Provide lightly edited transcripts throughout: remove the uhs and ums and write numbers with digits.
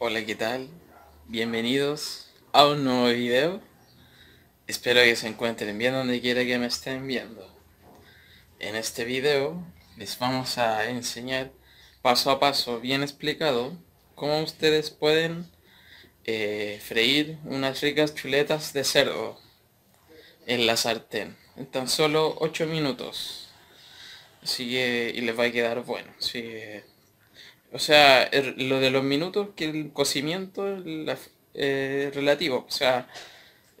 Hola, ¿qué tal? Bienvenidos a un nuevo video. Espero que se encuentren bien donde quiera que me estén viendo. En este video les vamos a enseñar paso a paso bien explicado cómo ustedes pueden freír unas ricas chuletas de cerdo en la sartén en tan solo 8 minutos. Así que y les va a quedar bueno. Así que, o sea, lo de los minutos, que el cocimiento es relativo. O sea,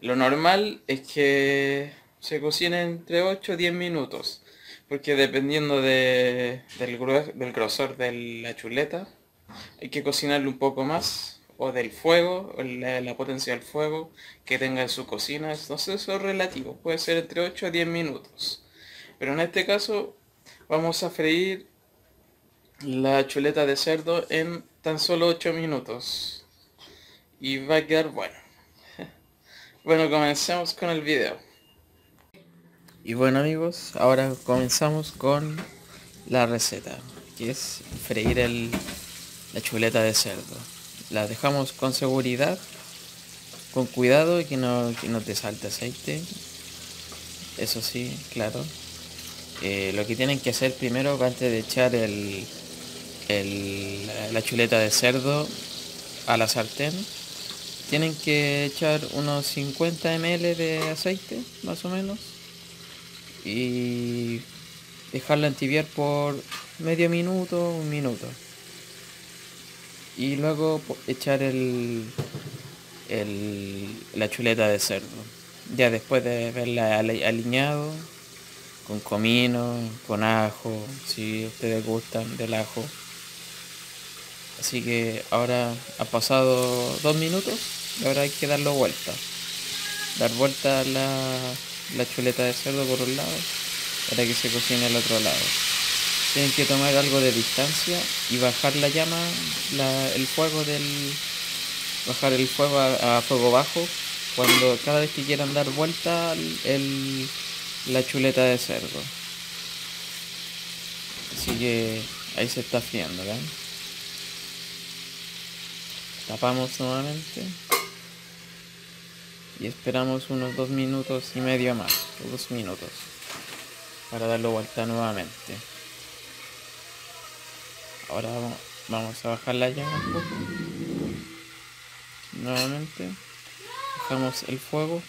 lo normal es que se cocine entre 8 y 10 minutos. Porque dependiendo del grosor de la chuleta, hay que cocinarlo un poco más. O del fuego, o la potencia del fuego que tenga en su cocina. Entonces eso es relativo. Puede ser entre 8 y 10 minutos. Pero en este caso vamos a freír la chuleta de cerdo en tan solo 8 minutos y va a quedar bueno. Bueno, comencemos con el video. Y bueno amigos, ahora comenzamos con la receta, que es freír la chuleta de cerdo. La dejamos con seguridad, con cuidado, que no te salte aceite. Eso sí, claro. Lo que tienen que hacer primero, antes de echar la chuleta de cerdo a la sartén, tienen que echar unos 50 ml de aceite más o menos y dejarla entibiar por medio minuto, un minuto, y luego echar la chuleta de cerdo, ya después de verla aliñado con comino, con ajo, si ustedes gustan del ajo. Así que ahora ha pasado 2 minutos y ahora hay que darlo vuelta. Dar vuelta la chuleta de cerdo por un lado para que se cocine al otro lado. Tienen que tomar algo de distancia y bajar la llama, bajar el fuego a fuego bajo cada vez que quieran dar vuelta la chuleta de cerdo. Así que ahí se está friendo, ¿ven? Tapamos nuevamente y esperamos unos 2 minutos y medio más, o 2 minutos, para darlo vuelta nuevamente. Ahora vamos a bajar la llama un poco. Nuevamente bajamos el fuego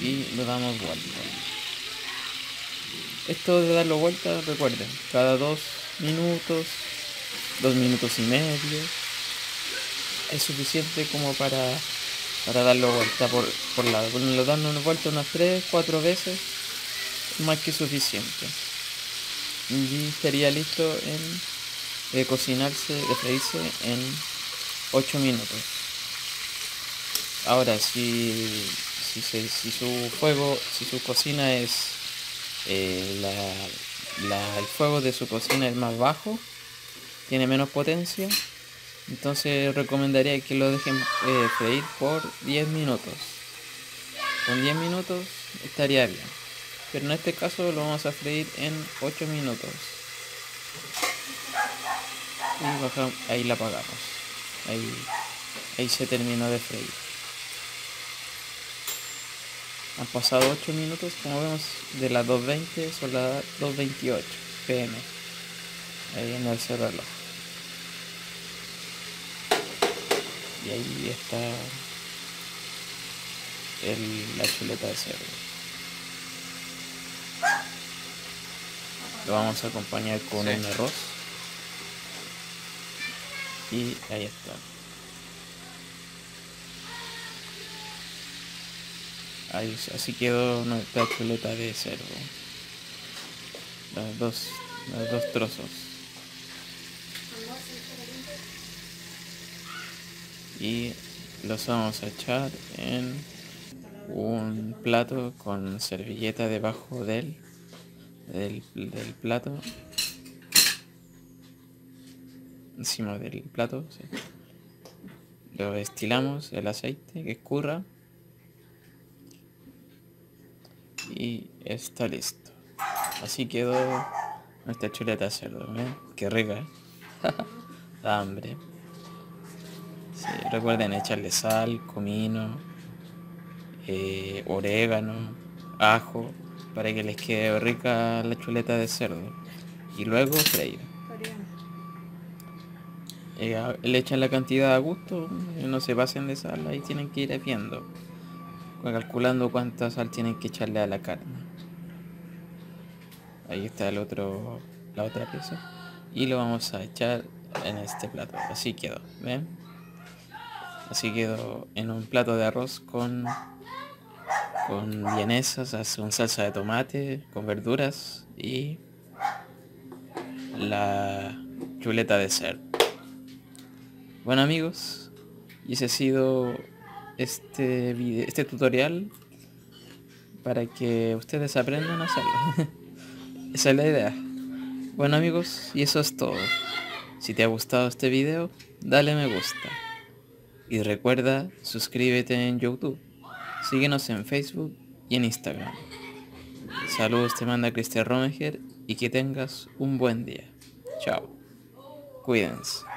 y lo damos vuelta. Esto de darlo vuelta, recuerden, cada 2 minutos, 2 minutos y medio, es suficiente como para darlo vuelta por lado. Cuando lo dan una vuelta unas 3-4 veces, más que suficiente. Y estaría listo de cocinarse, de freírse en 8 minutos. Ahora, si su cocina es, el fuego de su cocina es más bajo, tiene menos potencia, entonces recomendaría que lo dejen freír por 10 minutos. Con 10 minutos estaría bien, pero en este caso lo vamos a freír en 8 minutos. Y bajamos, ahí la apagamos, ahí se terminó de freír. Han pasado 8 minutos, como vemos, de las 2:20 son las 2:28 p.m. ahí en el reloj. Y ahí está la chuleta de cerdo. Lo vamos a acompañar con un arroz. Y ahí está. Ahí, así quedó nuestra chuleta de cerdo. Los dos trozos. Y los vamos a echar en un plato con servilleta debajo del plato, encima del plato, sí. Lo destilamos el aceite, que escurra, y está listo. Así quedó nuestra chuleta de cerdo, ¿eh? Qué rica, ¿eh? da hambre. Sí, recuerden echarle sal, comino, orégano, ajo, para que les quede rica la chuleta de cerdo. Y luego freír. Le echan la cantidad a gusto, no se pasen de sal, ahí tienen que ir viendo, calculando cuánta sal tienen que echarle a la carne. Ahí está el otro, la otra pieza, y lo vamos a echar en este plato. Así quedó, ¿ven? Así quedó en un plato de arroz con vienesas, con salsa de tomate, con verduras y la chuleta de cerdo. Bueno amigos, y ese ha sido este video, este tutorial, para que ustedes aprendan a hacerlo. Esa es la idea. Bueno amigos, y eso es todo. Si te ha gustado este video, dale me gusta. Y recuerda, suscríbete en YouTube. Síguenos en Facebook y en Instagram. Saludos te manda Cristian Römeher y que tengas un buen día. Chao. Cuídense.